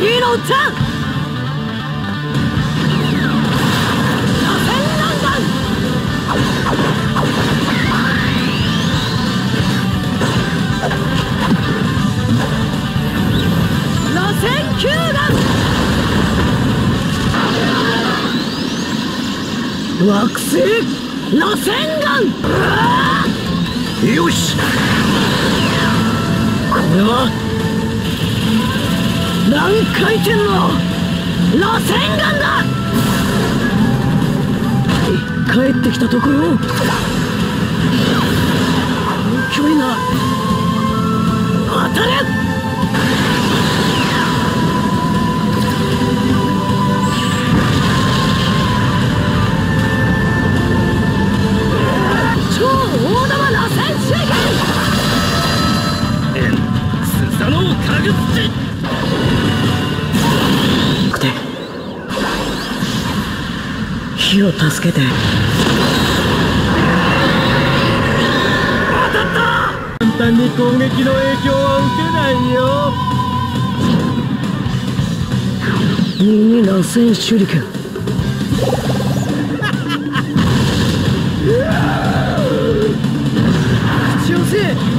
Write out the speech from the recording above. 家のおっちゃん、惑星螺旋丸。よし、これは何回転の螺旋丸だ。帰ってきたところ、この距離が当たれ。火を助けて。当たった。簡単に攻撃の影響は受けないよ。ミニ螺旋手裏剣。口をせえ。